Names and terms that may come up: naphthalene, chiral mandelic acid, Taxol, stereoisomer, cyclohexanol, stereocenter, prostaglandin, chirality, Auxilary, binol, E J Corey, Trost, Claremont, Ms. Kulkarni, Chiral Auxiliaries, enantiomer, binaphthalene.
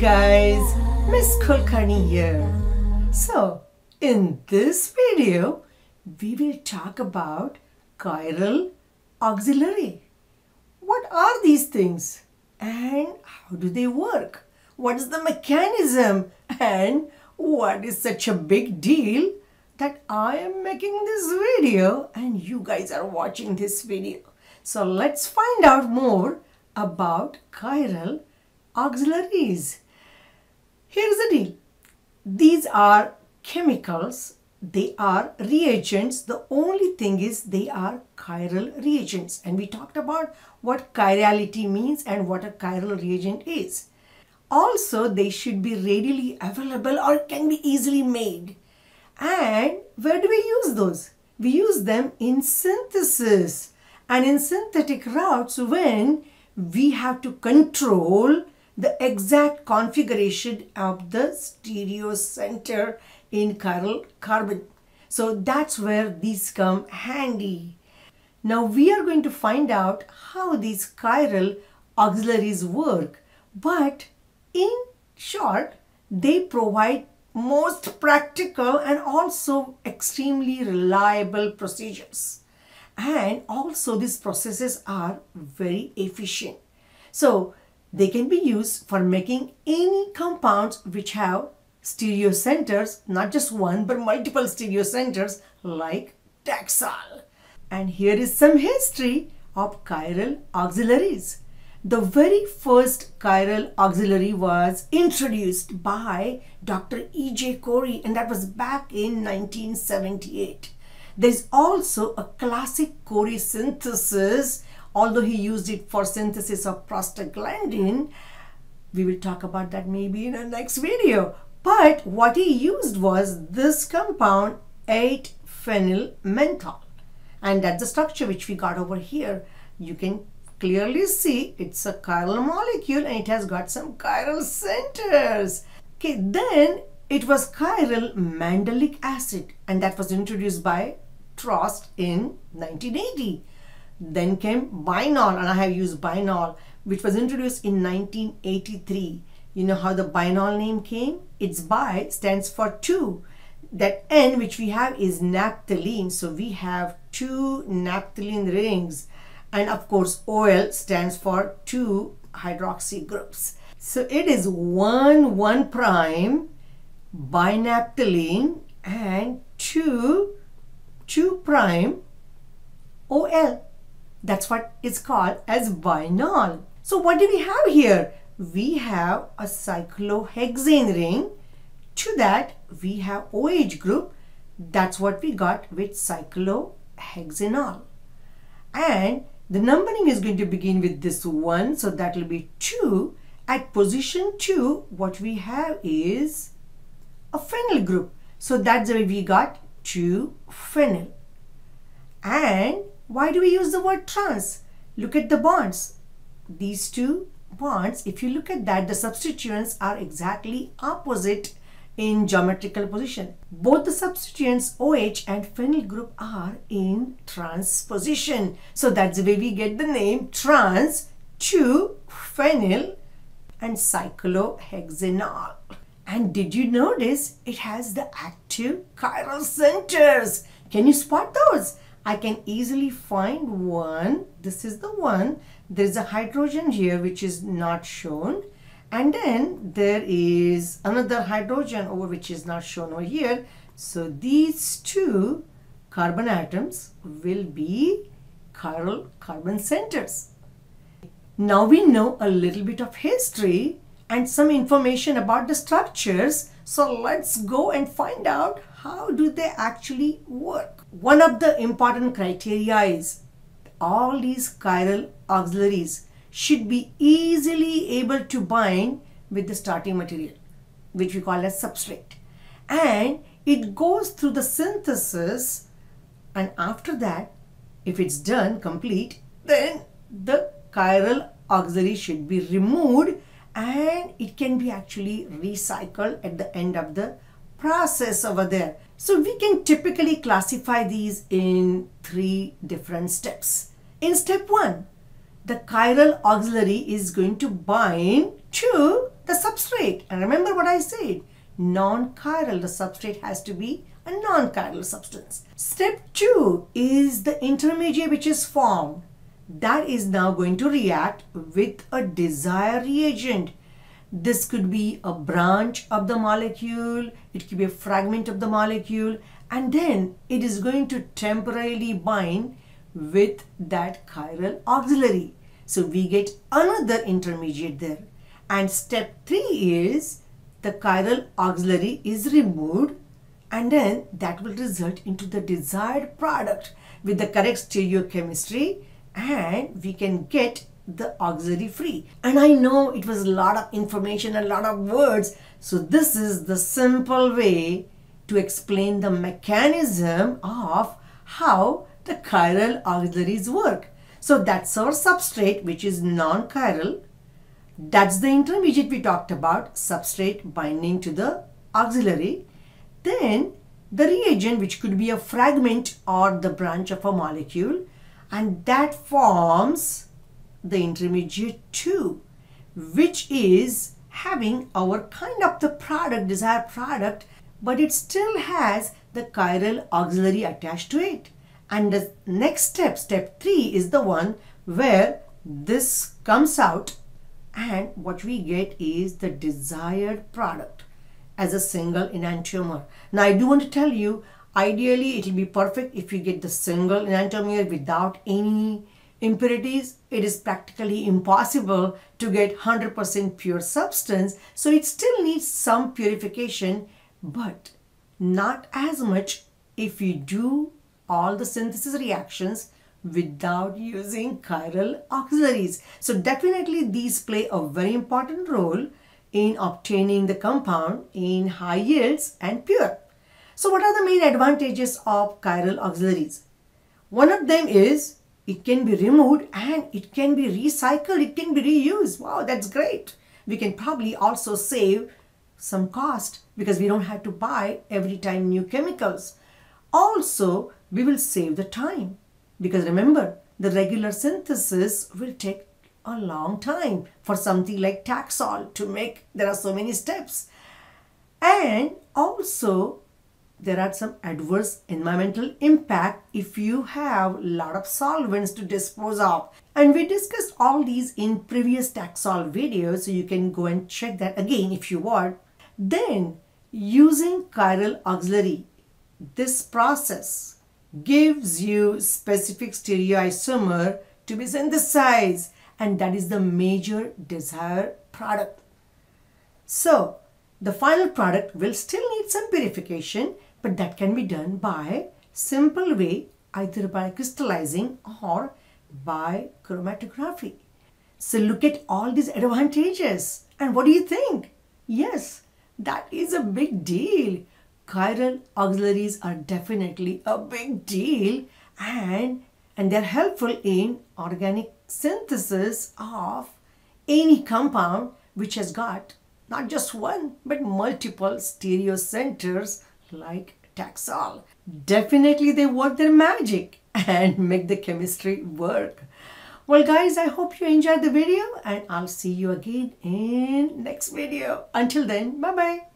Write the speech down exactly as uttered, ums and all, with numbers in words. guys, Miss Kulkarni here. So in this video we will talk about chiral auxiliary. What are these things and how do they work? What is the mechanism and what is such a big deal that I am making this video and you guys are watching this video? So let's find out more about chiral auxiliaries. Here's the deal. These are chemicals. They are reagents. The only thing is they are chiral reagents. And we talked about what chirality means and what a chiral reagent is. Also, they should be readily available or can be easily made. And where do we use those? We use them in synthesis and in synthetic routes when we have to control the exact configuration of the stereocenter in chiral carbon. So that's where these come handy. Now we are going to find out how these chiral auxiliaries work, but in short, they provide most practical and also extremely reliable procedures. And also these processes are very efficient. So they can be used for making any compounds which have stereocenters, not just one but multiple stereocenters like Taxol. And here is some history of chiral auxiliaries. The very first chiral auxiliary was introduced by Doctor E J Corey, and that was back in nineteen seventy-eight. There's also a classic Corey synthesis, although he used it for synthesis of prostaglandin. We will talk about that maybe in our next video. But what he used was this compound eight phenyl menthol, and that's the structure which we got over here. You can clearly see it's a chiral molecule and it has got some chiral centers. Okay, then it was chiral mandelic acid, and that was introduced by Trost in nineteen eighty. Then came binol, and I have used binol, which was introduced in nineteen eighty-three. You know how the binol name came? It's bi stands for two. That N which we have is naphthalene, so we have two naphthalene rings. And of course O L stands for two hydroxy groups. So it is one one prime binaphthalene and two two prime O L. That's what it's called as binol. So what do we have here? We have a cyclohexane ring. To that we have OH group. That's what we got with cyclohexanol. And the numbering is going to begin with this one, so that will be two. At position two, what we have is a phenyl group. So that's the way we got two phenyl. And why do we use the word trans? Look at the bonds. These two bonds, if you look at that, the substituents are exactly opposite in geometrical position. Both the substituents OH and phenyl group are in trans position. So that's the way we get the name trans two phenyl and cyclohexanol. And did you notice it has the active chiral centers? Can you spot those? I can easily find one. This is the one. There's a hydrogen here which is not shown. And then there is another hydrogen over which is not shown over here. So these two carbon atoms will be chiral carbon centers. Now we know a little bit of history and some information about the structures. So let's go and find out how do they actually work. One of the important criteria is all these chiral auxiliaries should be easily able to bind with the starting material, which we call as substrate, and it goes through the synthesis, and after that, if it's done complete, then the chiral auxiliary should be removed and it can be actually recycled at the end of the process over there. So we can typically classify these in three different steps. In step one, the chiral auxiliary is going to bind to the substrate. And remember what I said, non-chiral, the substrate has to be a non-chiral substance. Step two is the intermediate which is formed. That is now going to react with a desired reagent. This could be a branch of the molecule, it could be a fragment of the molecule, and then it is going to temporarily bind with that chiral auxiliary. So we get another intermediate there. And step three is the chiral auxiliary is removed, and then that will result into the desired product with the correct stereochemistry, and we can get the auxiliary free. And I know it was a lot of information, a lot of words. So this is the simple way to explain the mechanism of how the chiral auxiliaries work. So that's our substrate, which is non-chiral. That's the intermediate we talked about, substrate binding to the auxiliary. Then the reagent, which could be a fragment or the branch of a molecule, and that forms the intermediate two, which is having our kind of the product, desired product, but it still has the chiral auxiliary attached to it. And the next step, step three, is the one where this comes out, and what we get is the desired product as a single enantiomer. Now I do want to tell you, ideally it will be perfect if you get the single enantiomer without any impurities. It is practically impossible to get one hundred percent pure substance, so it still needs some purification, but not as much if you do all the synthesis reactions without using chiral auxiliaries. So definitely these play a very important role in obtaining the compound in high yields and pure. So what are the main advantages of chiral auxiliaries? One of them is it can be removed and it can be recycled, it can be reused. Wow, that's great. We can probably also save some cost because we don't have to buy every time new chemicals. Also, we will save the time because remember, the regular synthesis will take a long time for something like Taxol to make. There are so many steps. And also, there are some adverse environmental impact if you have a lot of solvents to dispose of. And we discussed all these in previous Taxol videos, so you can go and check that again if you want. Then, using chiral auxiliary, this process gives you specific stereoisomer to be synthesized, and that is the major desired product. So, the final product will still need some purification, but that can be done by simple way, either by crystallizing or by chromatography. So look at all these advantages, and what do you think? Yes, that is a big deal. Chiral auxiliaries are definitely a big deal, and, and they're helpful in organic synthesis of any compound which has got not just one, but multiple stereocenters like Taxol. Definitely they work their magic and make the chemistry work. Well guys, I hope you enjoyed the video, and I'll see you again in next video. Until then, bye-bye.